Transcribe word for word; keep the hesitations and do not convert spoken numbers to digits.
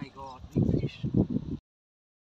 my god, big fish.